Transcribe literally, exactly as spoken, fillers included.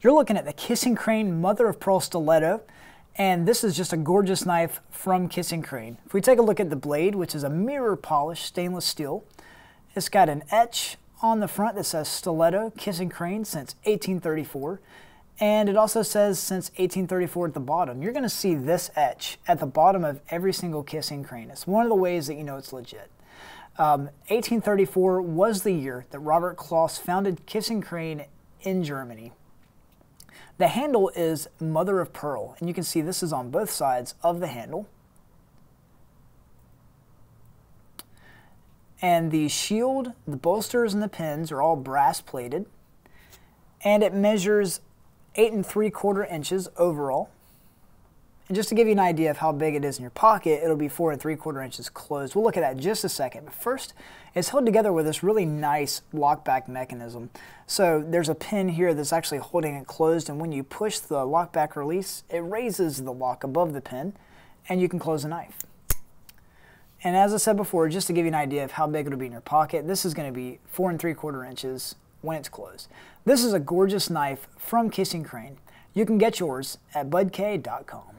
You're looking at the Kissing Crane Mother of Pearl Stiletto, and this is just a gorgeous knife from Kissing Crane. If we take a look at the blade, which is a mirror polished stainless steel, it's got an etch on the front that says Stiletto Kissing Crane since eighteen thirty-four, and it also says since eighteen thirty-four at the bottom. You're going to see this etch at the bottom of every single Kissing Crane. It's one of the ways that you know it's legit. Um, eighteen thirty-four was the year that Robert Kloss founded Kissing Crane in Germany. The handle is mother of pearl, and you can see this is on both sides of the handle. And the shield, the bolsters, and the pins are all brass plated. And it measures eight and three quarter inches overall. And just to give you an idea of how big it is in your pocket, it'll be four and three quarter inches closed. We'll look at that in just a second. But first, it's held together with this really nice lockback mechanism. So there's a pin here that's actually holding it closed, and when you push the lockback release, it raises the lock above the pin, and you can close the knife. And as I said before, just to give you an idea of how big it'll be in your pocket, this is going to be four and three quarter inches when it's closed. This is a gorgeous knife from Kissing Crane. You can get yours at Bud K dot com.